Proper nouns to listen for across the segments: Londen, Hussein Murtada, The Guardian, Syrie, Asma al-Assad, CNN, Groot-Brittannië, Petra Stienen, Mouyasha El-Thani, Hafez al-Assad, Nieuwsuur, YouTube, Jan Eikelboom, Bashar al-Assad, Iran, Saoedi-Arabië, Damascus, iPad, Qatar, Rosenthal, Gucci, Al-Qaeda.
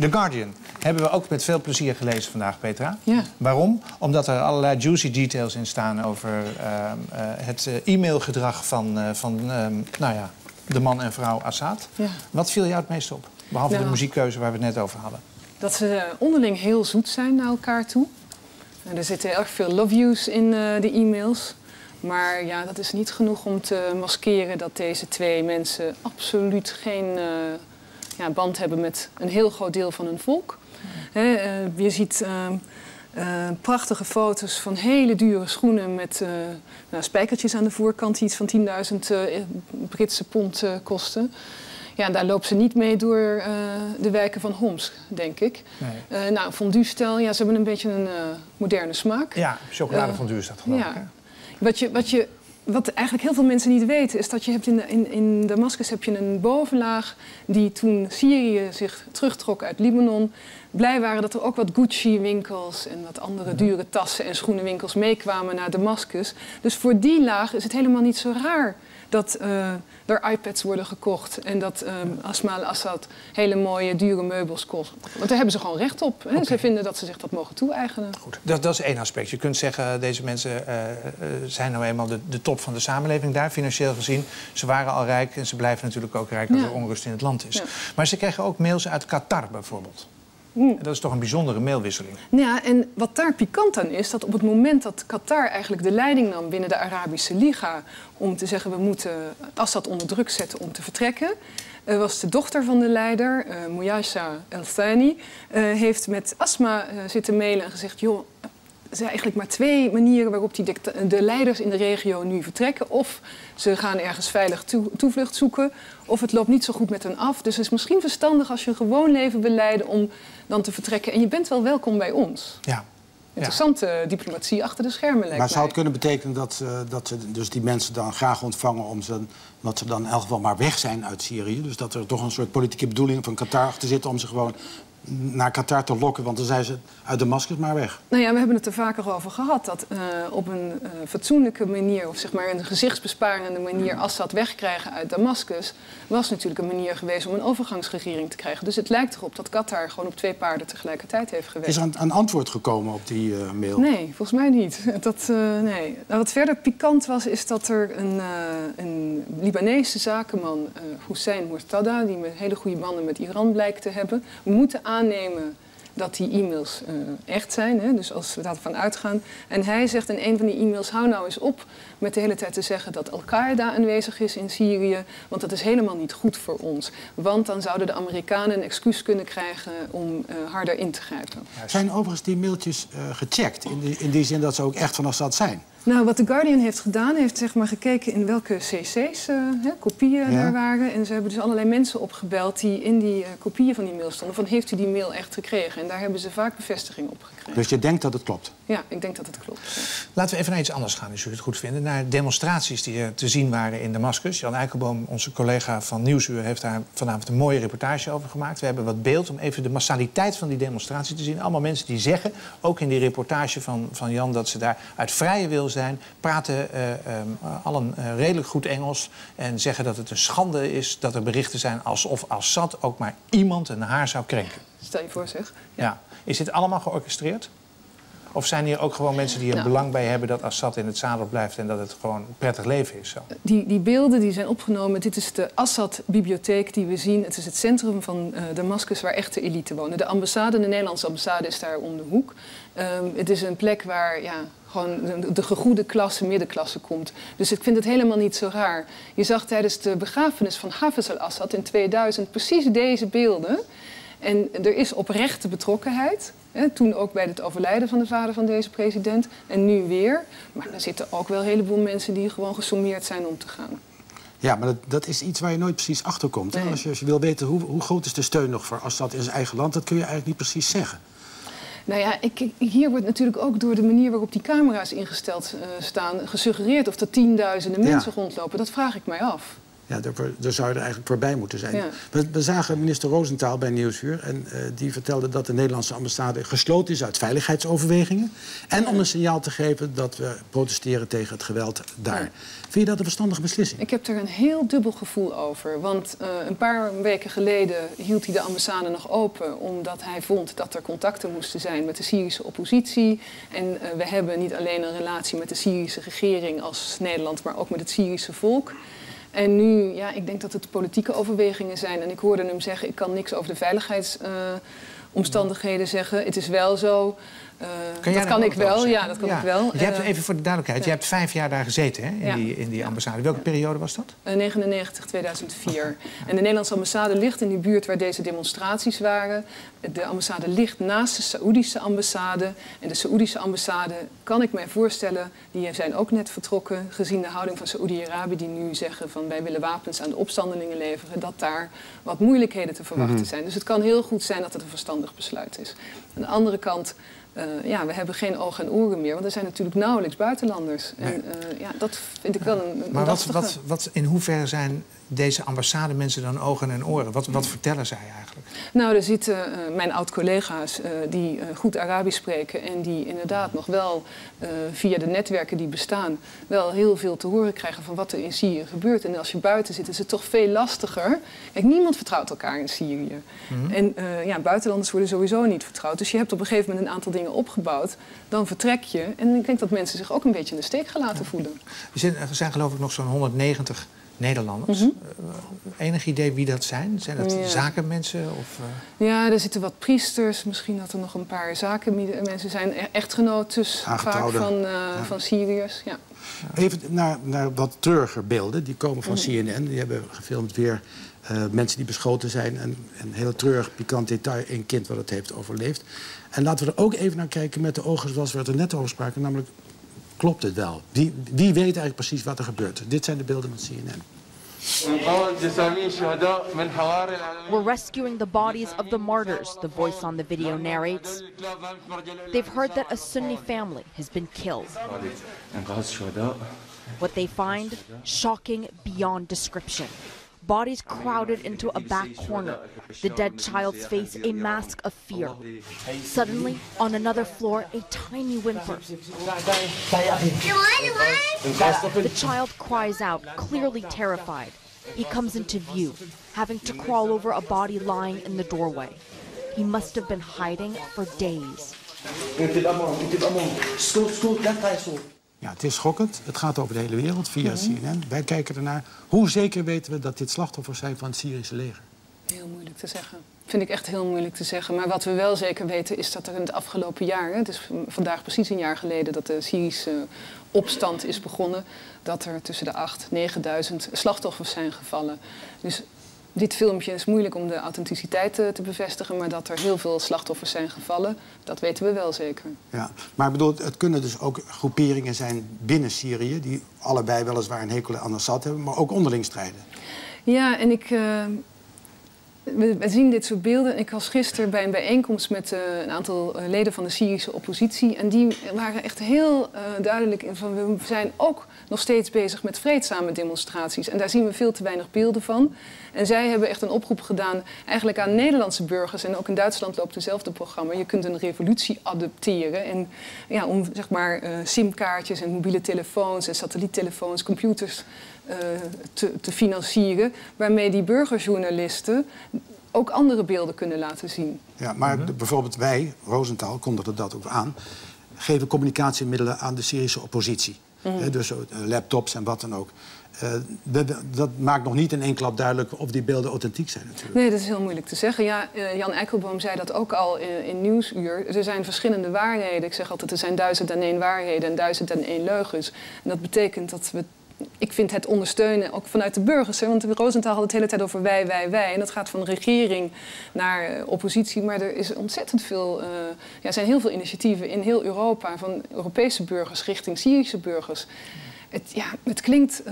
The Guardian hebben we ook met veel plezier gelezen vandaag, Petra. Ja. Waarom? Omdat er allerlei juicy details in staan over het e-mailgedrag van de man en vrouw Assad. Ja. Wat viel jou het meest op? Behalve de muziekkeuze waar we het net over hadden. Dat ze onderling heel zoet zijn naar elkaar toe. En er zitten erg veel love yous in de e-mails. Maar ja, dat is niet genoeg om te maskeren dat deze twee mensen absoluut geen band hebben met een heel groot deel van hun volk. Ja. Je ziet prachtige foto's van hele dure schoenen met spijkertjes aan de voorkant die iets van 10.000 Britse pond kosten. Ja, daar loopt ze niet mee door de wijken van Homs, denk ik. Nee. Fondue-stel, ja, ze hebben een beetje een moderne smaak. Ja, chocoladefondue is dat geloof ik. Ja. Wat eigenlijk heel veel mensen niet weten, is dat je hebt in Damascus heb je een bovenlaag die toen Syrië zich terugtrok uit Libanon, blij waren dat er ook wat Gucci-winkels en wat andere dure tassen en schoenenwinkels meekwamen naar Damascus. Dus voor die laag is het helemaal niet zo raar dat er iPads worden gekocht en dat Asma al-Assad hele mooie, dure meubels kost. Want daar hebben ze gewoon recht op. Hè? Okay. Ze vinden dat ze zich dat mogen toe-eigenen. Goed, dat is één aspect. Je kunt zeggen, deze mensen zijn nou eenmaal de top van de samenleving daar, financieel gezien. Ze waren al rijk en ze blijven natuurlijk ook rijk als er onrust in het land is. Ja. Maar ze krijgen ook mails uit Qatar bijvoorbeeld. Dat is toch een bijzondere mailwisseling. Ja, en wat daar pikant aan is, dat op het moment dat Qatar eigenlijk de leiding nam binnen de Arabische Liga om te zeggen we moeten Assad onder druk zetten om te vertrekken, was de dochter van de leider, Mouyasha El-Thani, heeft met Asma zitten mailen en gezegd, joh, er zijn eigenlijk maar twee manieren waarop die de leiders in de regio nu vertrekken. Of ze gaan ergens veilig toevlucht zoeken, of het loopt niet zo goed met hen af. Dus het is misschien verstandig als je een gewoon leven wil leiden om dan te vertrekken. En je bent wel welkom bij ons. Ja. Interessante diplomatie achter de schermen lijkt mij. Maar zou het kunnen betekenen dat ze dus die mensen dan graag ontvangen omdat ze dan in elk geval maar weg zijn uit Syrië? Dus dat er toch een soort politieke bedoeling van Qatar achter zit om ze gewoon naar Qatar te lokken, want dan zijn ze uit Damascus maar weg. Nou ja, we hebben het er vaker over gehad dat op een fatsoenlijke manier, of zeg maar een gezichtsbesparende manier, Assad wegkrijgen uit Damascus, was natuurlijk een manier geweest om een overgangsregering te krijgen. Dus het lijkt erop dat Qatar gewoon op twee paarden tegelijkertijd heeft gewerkt. Is er een antwoord gekomen op die mail? Nee, volgens mij niet. Nee. Nou, wat verder pikant was, is dat er een Libanese zakenman, Hussein Murtada, die met hele goede banden met Iran blijkt te hebben, we moeten aannemen dat die e-mails echt zijn, hè? Dus als we daarvan uitgaan. En hij zegt in een van die e-mails, hou nou eens op met de hele tijd te zeggen dat Al-Qaeda aanwezig is in Syrië, want dat is helemaal niet goed voor ons. Want dan zouden de Amerikanen een excuus kunnen krijgen om harder in te grijpen. Zijn overigens die mailtjes gecheckt, in die zin dat ze ook echt van Assad zijn? Nou, wat The Guardian heeft gedaan, heeft zeg maar gekeken in welke cc's, kopieën daar waren. En ze hebben dus allerlei mensen opgebeld die in die kopieën van die mail stonden. Van, heeft u die mail echt gekregen? En daar hebben ze vaak bevestiging op gekregen. Dus je denkt dat het klopt? Ja, ik denk dat het klopt. Ja. Laten we even naar iets anders gaan, als jullie het goed vinden. Naar demonstraties die er te zien waren in Damascus. Jan Eikelboom, onze collega van Nieuwsuur, heeft daar vanavond een mooie reportage over gemaakt. We hebben wat beeld om even de massaliteit van die demonstratie te zien. Allemaal mensen die zeggen, ook in die reportage van Jan, dat ze daar uit vrije wil zijn, praten allen redelijk goed Engels en zeggen dat het een schande is dat er berichten zijn alsof Assad ook maar iemand een haar zou krenken. Stel je voor, zeg. Ja. Ja. Is dit allemaal georchestreerd? Of zijn hier ook gewoon mensen die er belang bij hebben dat Assad in het zadel blijft en dat het gewoon een prettig leven is? Zo? Die beelden die zijn opgenomen. Dit is de Assad-bibliotheek die we zien. Het is het centrum van Damascus waar echt de elite wonen. De Nederlandse ambassade is daar om de hoek. Het is een plek waar gewoon de gegoede klasse, middenklasse komt. Dus ik vind het helemaal niet zo raar. Je zag tijdens de begrafenis van Hafez al-Assad in 2000 precies deze beelden. En er is oprechte betrokkenheid. Hè, toen ook bij het overlijden van de vader van deze president. En nu weer. Maar er zitten ook wel een heleboel mensen die gewoon gesommeerd zijn om te gaan. Ja, maar dat is iets waar je nooit precies achter komt. Nee. Als je wil weten hoe groot is de steun nog voor Assad in zijn eigen land, dat kun je eigenlijk niet precies zeggen. Nou ja, hier wordt natuurlijk ook door de manier waarop die camera's ingesteld staan gesuggereerd of er 10.000 mensen rondlopen. Dat vraag ik mij af. Ja, daar zou je eigenlijk voorbij moeten zijn. Ja. We zagen minister Rosenthal bij Nieuwsuur. En die vertelde dat de Nederlandse ambassade gesloten is uit veiligheidsoverwegingen. En om een signaal te geven dat we protesteren tegen het geweld daar. Ja. Vind je dat een verstandige beslissing? Ik heb daar een heel dubbel gevoel over. Want een paar weken geleden hield hij de ambassade nog open. Omdat hij vond dat er contacten moesten zijn met de Syrische oppositie. En we hebben niet alleen een relatie met de Syrische regering als Nederland. Maar ook met het Syrische volk. En nu, ja, ik denk dat het politieke overwegingen zijn. En ik hoorde hem zeggen, ik kan niks over de veiligheidsomstandigheden zeggen. Het is wel zo. Dat kan ik wel. Je hebt, even voor de duidelijkheid, je hebt 5 jaar daar gezeten, hè, in die ambassade. Welke periode was dat? 1999, 2004. Oh, ja. En de Nederlandse ambassade ligt in die buurt waar deze demonstraties waren. De ambassade ligt naast de Saoedische ambassade. En de Saoedische ambassade, kan ik mij voorstellen, die zijn ook net vertrokken. Gezien de houding van Saoedi-Arabië, die nu zeggen van wij willen wapens aan de opstandelingen leveren. Dat daar wat moeilijkheden te verwachten zijn. Dus het kan heel goed zijn dat het een verstandig besluit is. Aan de andere kant... we hebben geen ogen en oren meer, want er zijn natuurlijk nauwelijks buitenlanders. Nee. En dat vind ik wel een lastige. Maar in hoeverre zijn deze ambassade mensen dan ogen en oren? Wat vertellen zij eigenlijk? Nou, er zitten mijn oud-collega's die goed Arabisch spreken... en die inderdaad nog wel via de netwerken die bestaan... wel heel veel te horen krijgen van wat er in Syrië gebeurt. En als je buiten zit, is het toch veel lastiger. Kijk, niemand vertrouwt elkaar in Syrië. En buitenlanders worden sowieso niet vertrouwd. Dus je hebt op een gegeven moment een aantal dingen opgebouwd. Dan vertrek je. En ik denk dat mensen zich ook een beetje in de steek gelaten voelen. Er zijn geloof ik nog zo'n 190... Nederlanders. Enig idee wie dat zijn? Zijn dat zakenmensen? Of, Ja, er zitten wat priesters. Misschien dat er nog een paar zakenmensen zijn. Echtgenotes vaak van Syriërs. Ja. Even naar wat treuriger beelden. Die komen van CNN. Die hebben gefilmd weer mensen die beschoten zijn. En een heel treurig, pikant detail. Een kind wat het heeft overleefd. En laten we er ook even naar kijken met de ogen zoals we het er net over spraken. Namelijk... Klopt het wel? Wie weet eigenlijk precies wat er gebeurt? Dit zijn de beelden met CNN. We're rescuing the bodies of the martyrs, the voice on the video narrates. They've heard that a Sunni family has been killed. What they find? Shocking beyond description. Bodies crowded into a back corner, the dead child's face a mask of fear. Suddenly, on another floor, a tiny whimper. The child cries out, clearly terrified. He comes into view, having to crawl over a body lying in the doorway. He must have been hiding for days. Ja, het is schokkend. Het gaat over de hele wereld via CNN. Wij kijken ernaar. Hoe zeker weten we dat dit slachtoffers zijn van het Syrische leger? Heel moeilijk te zeggen. Vind ik echt heel moeilijk te zeggen. Maar wat we wel zeker weten is dat er in het afgelopen jaar... het is vandaag precies een jaar geleden dat de Syrische opstand is begonnen... dat er tussen de 8.000 en 9.000 slachtoffers zijn gevallen. Dus dit filmpje is moeilijk om de authenticiteit te bevestigen... maar dat er heel veel slachtoffers zijn gevallen, dat weten we wel zeker. Ja, maar bedoel, het kunnen dus ook groeperingen zijn binnen Syrië... die allebei weliswaar een hekel aan Assad hebben, maar ook onderling strijden. Ja, en ik... We zien dit soort beelden. Ik was gisteren bij een bijeenkomst met een aantal leden van de Syrische oppositie. En die waren echt heel duidelijk in van we zijn ook nog steeds bezig met vreedzame demonstraties. En daar zien we veel te weinig beelden van. En zij hebben echt een oproep gedaan eigenlijk aan Nederlandse burgers. En ook in Duitsland loopt hetzelfde programma. Je kunt een revolutie adopteren. En ja, om zeg maar simkaartjes en mobiele telefoons en satelliettelefoons, computers... te financieren, waarmee die burgerjournalisten ook andere beelden kunnen laten zien. Ja, maar bijvoorbeeld wij, Rosenthal, kondigde dat ook aan... geven communicatiemiddelen aan de Syrische oppositie. Dus laptops en wat dan ook. Dat maakt nog niet in één klap duidelijk of die beelden authentiek zijn natuurlijk. Nee, dat is heel moeilijk te zeggen. Ja, Jan Eikelboom zei dat ook al in Nieuwsuur. Er zijn verschillende waarheden. Ik zeg altijd, er zijn 1001 waarheden en 1001 leugens. En dat betekent dat we... Ik vind het ondersteunen, ook vanuit de burgers. Hè? Want Rosenthal had het de hele tijd over wij, wij, wij. En dat gaat van regering naar oppositie. Maar er is ontzettend veel, zijn heel veel initiatieven in heel Europa... van Europese burgers richting Syrische burgers. Het klinkt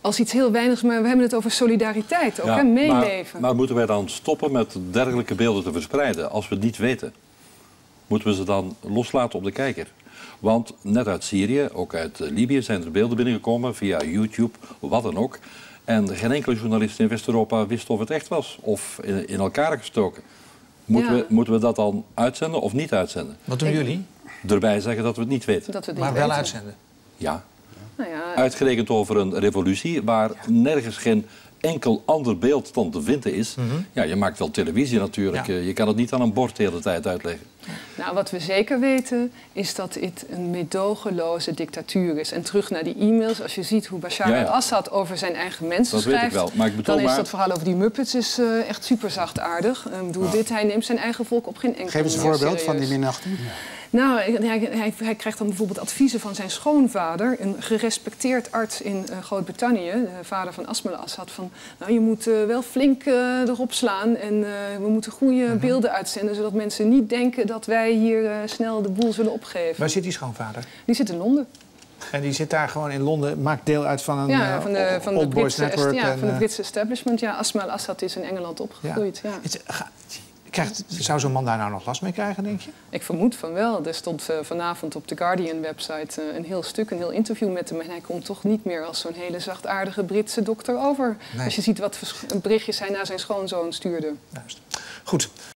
als iets heel weinigs, maar we hebben het over solidariteit. Ook, meeleven. Maar moeten wij dan stoppen met dergelijke beelden te verspreiden? Als we het niet weten, moeten we ze dan loslaten op de kijker? Want net uit Syrië, ook uit Libië, zijn er beelden binnengekomen via YouTube, wat dan ook. En geen enkele journalist in West-Europa wist of het echt was. Of in elkaar gestoken. Moeten we dat dan uitzenden of niet uitzenden? Wat doen jullie? Erbij zeggen dat we het niet weten. Dat we het niet maar wel weten. Uitzenden? Ja. Nou ja. Uitgerekend over een revolutie waar nergens geen enkel ander beeld dan te vinden is. Mm-hmm. Ja, je maakt wel televisie natuurlijk. Ja. Je kan het niet aan een bord de hele tijd uitleggen. Nou, wat we zeker weten is dat dit een meedogenloze dictatuur is. En terug naar die e-mails, als je ziet hoe Bashar al-Assad over zijn eigen mensen schrijft... Dat weet ik wel. Maar ik bedoel dan is dat verhaal over die Muppets is, echt superzachtaardig. Hij neemt zijn eigen volk op geen enkele manier. Geef eens een voorbeeld van die minachting. Nou, hij krijgt dan bijvoorbeeld adviezen van zijn schoonvader... een gerespecteerd arts in Groot-Brittannië, de vader van Asma al-Assad... van nou, je moet wel flink erop slaan en we moeten goede beelden uitzenden... zodat mensen niet denken dat wij hier snel de boel zullen opgeven. Waar zit die schoonvader? Die zit in Londen. En die zit daar gewoon in Londen, maakt deel uit van een van Old Boys Network? Ja, van het Britse establishment. Ja, Asma al-Assad is in Engeland opgegroeid. Ja. Ja. Zou zo'n man daar nou nog last mee krijgen, denk je? Ik vermoed van wel. Er stond vanavond op The Guardian-website een heel stuk, een heel interview met hem. En hij komt toch niet meer als zo'n hele zachtaardige Britse dokter over. Nee. Als je ziet wat berichtjes hij naar zijn schoonzoon stuurde. Juist. Goed.